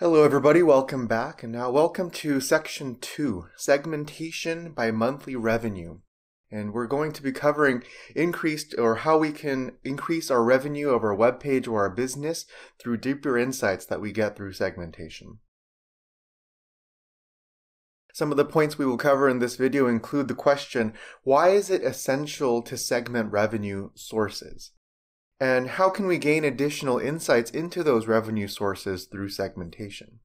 Hello everybody, welcome back, and now welcome to section 2, segmentation by monthly revenue. And we're going to be covering how we can increase our revenue of our web page or our business through deeper insights that we get through segmentation. Some of the points we will cover in this video include the question, why is it essential to segment revenue sources? And how can we gain additional insights into those revenue sources through segmentation?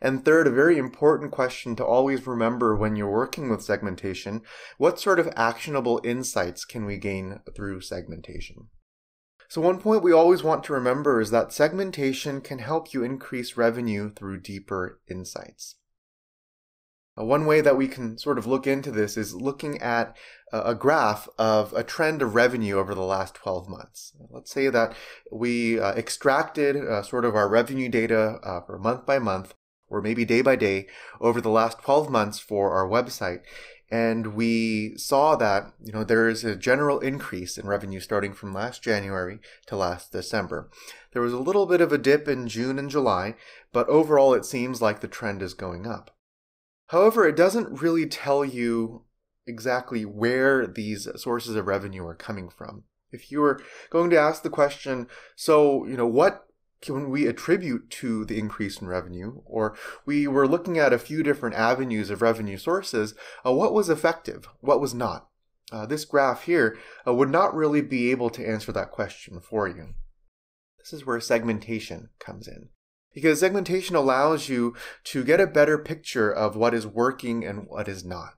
And third, a very important question to always remember when you're working with segmentation, what sort of actionable insights can we gain through segmentation? So one point we always want to remember is that segmentation can help you increase revenue through deeper insights. One way that we can sort of look into this is looking at a graph of a trend of revenue over the last 12 months. Let's say that we extracted sort of our revenue data for month by month, or maybe day by day, over the last 12 months for our website. And we saw that, you know, there is a general increase in revenue starting from last January to last December. There was a little bit of a dip in June and July, but overall it seems like the trend is going up. However, it doesn't really tell you exactly where these sources of revenue are coming from. If you were going to ask the question, so, you know, what can we attribute to the increase in revenue? Or we were looking at a few different avenues of revenue sources, what was effective, what was not? This graph here would not really be able to answer that question for you. This is where segmentation comes in. Because segmentation allows you to get a better picture of what is working and what is not.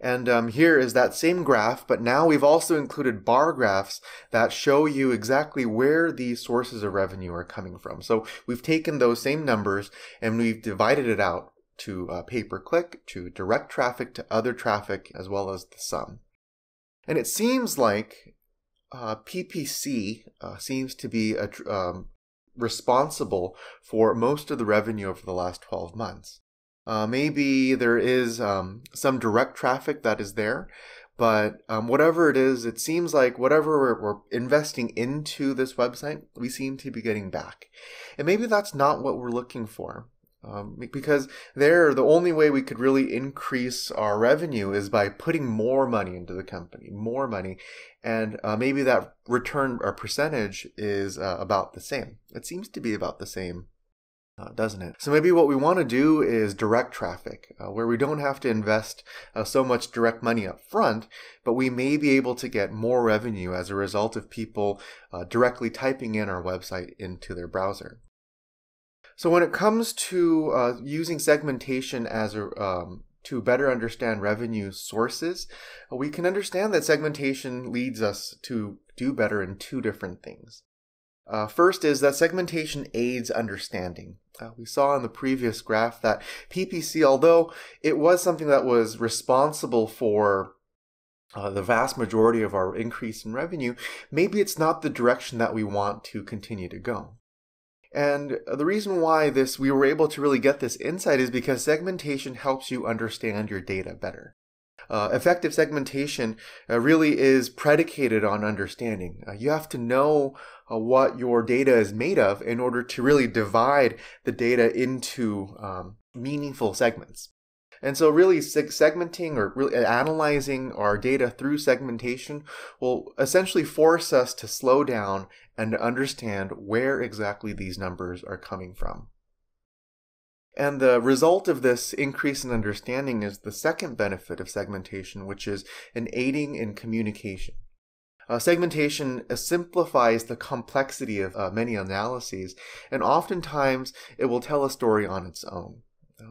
And here is that same graph, but now we've also included bar graphs that show you exactly where these sources of revenue are coming from. So we've taken those same numbers and we've divided it out to pay-per-click, to direct traffic, to other traffic, as well as the sum. And it seems like PPC seems to be a responsible for most of the revenue over the last 12 months. Maybe there is some direct traffic that is there, but whatever it is, it seems like whatever we're investing into this website, we seem to be getting back. And maybe that's not what we're looking for, because the only way we could really increase our revenue is by putting more money into the company, more money, and maybe that return or percentage is about the same. It seems to be about the same, doesn't it? So maybe what we want to do is direct traffic, where we don't have to invest so much direct money up front, but we may be able to get more revenue as a result of people directly typing in our website into their browser. So when it comes to using segmentation as to better understand revenue sources, we can understand that segmentation leads us to do better in two different things. First is that segmentation aids understanding. We saw in the previous graph that PPC, although it was something that was responsible for the vast majority of our increase in revenue, maybe it's not the direction that we want to continue to go. And the reason why we were able to really get this insight is because segmentation helps you understand your data better. Effective segmentation really is predicated on understanding. You have to know what your data is made of in order to really divide the data into meaningful segments. And so really segmenting or really analyzing our data through segmentation will essentially force us to slow down and understand where exactly these numbers are coming from. And the result of this increase in understanding is the second benefit of segmentation, which is an aiding in communication. Segmentation simplifies the complexity of many analyses, and oftentimes it will tell a story on its own.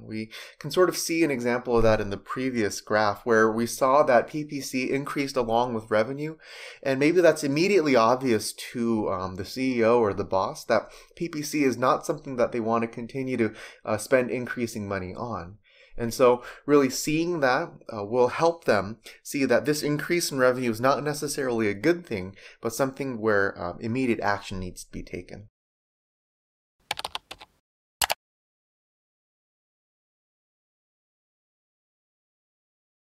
We can sort of see an example of that in the previous graph where we saw that PPC increased along with revenue, and maybe that's immediately obvious to the CEO or the boss that PPC is not something that they want to continue to spend increasing money on. And so really seeing that will help them see that this increase in revenue is not necessarily a good thing, but something where immediate action needs to be taken.